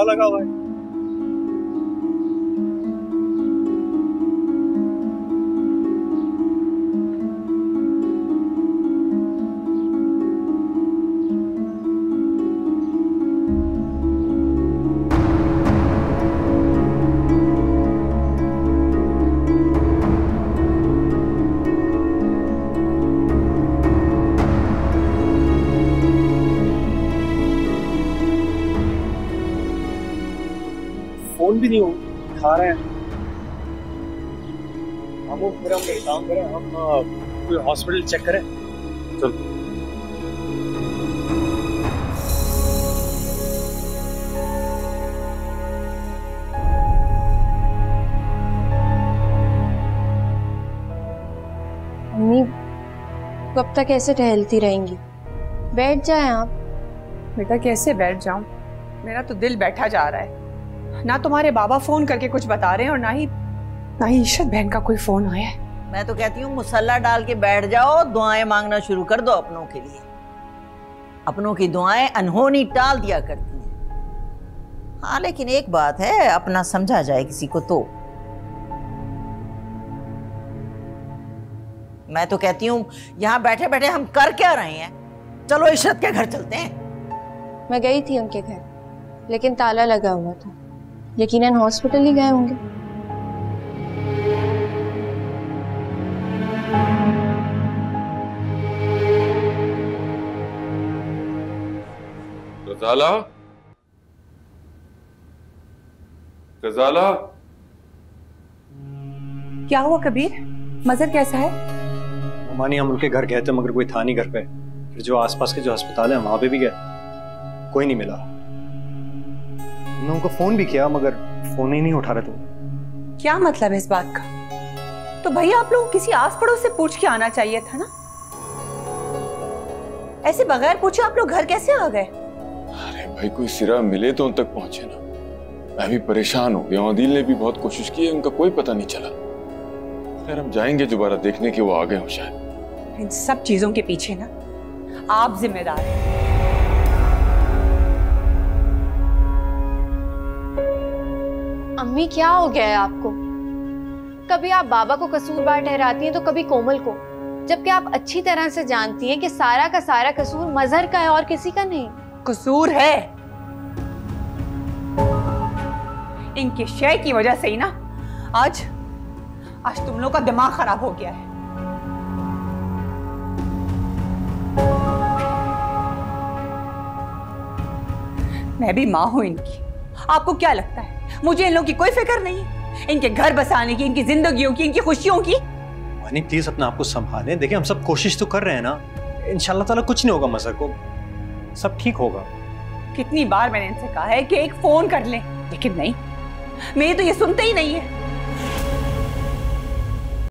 ताला लगा हुआ है। भी नहीं उठा रहे हैं हम। फिर हम एक काम करें, हम कोई हॉस्पिटल चेक करें। चलो मम्मी, कब तक ऐसे टहलती रहेंगी? बैठ जाएं आप। बेटा कैसे बैठ जाऊं? मेरा तो दिल बैठा जा रहा है। ना तुम्हारे बाबा फोन करके कुछ बता रहे हैं और ना ही इशरत बहन का कोई फोन आया है। मैं तो कहती हूँ मुसल्ला डाल के बैठ जाओ, दुआएं मांगना शुरू कर दो अपनों के लिए। अपनों की दुआएं अनहोनी टाल दिया करती हैं। हाँ लेकिन एक बात है, अपना समझा जाए किसी को तो। मैं तो कहती हूँ यहाँ बैठे बैठे हम कर क्या रहे हैं, चलो इशरत के घर चलते हैं। मैं गई थी उनके घर लेकिन ताला लगा हुआ था, यकीनन हॉस्पिटल ही गए होंगे। गजाला, गजाला, क्या हुआ कबीर? मजर कैसा है? मानी हम उनके घर गए थे मगर कोई था नहीं घर पे। फिर जो आसपास के जो अस्पताल है वहां पे भी गए, कोई नहीं मिला। मैं उनको फोन भी किया मगर फोन ही नहीं उठा रहे। तुम क्या मतलब है इस बात का? तो भैया आप लोग किसी आस पड़ोस से पूछ के आना चाहिए था ना, ऐसे बगैर पूछे आप लोग घर कैसे आ गए? अरे भाई कोई सिरा मिले तो उन तक पहुंचे ना। मैं भी परेशान हो गया, आदिल ने भी बहुत कोशिश की है, उनका कोई पता नहीं चला। खैर हम जाएंगे दोबारा देखने के, वो आ गए हो शायद। इन सब चीजों के पीछे ना आप जिम्मेदार हैं। अम्मी क्या हो गया है आपको? कभी आप बाबा को कसूरवार ठहराती हैं तो कभी कोमल को, जबकि आप अच्छी तरह से जानती हैं कि सारा का सारा कसूर मजहर का है और किसी का नहीं। कसूर है इनके शय की वजह से ही ना। आज तुम लोगों का दिमाग खराब हो गया है। मैं भी माँ हूं इनकी। आपको क्या लगता है मुझे इन लोगों की कोई फिक्र नहीं है? इनके घर बसाने की, इनकी जिंदगियों की, इनकी खुशियों की। मानी प्लीज अपने आप को संभालें। देखिए हम सब कोशिश तो कर रहे हैं ना, इंशाल्लाह ताला कुछ नहीं होगा, मजहर को सब ठीक होगा। कितनी बार मैंने इनसे कहा है कि एक फोन कर लें, लेकिन नहीं, मेरी तो ये सुनते ही नहीं है।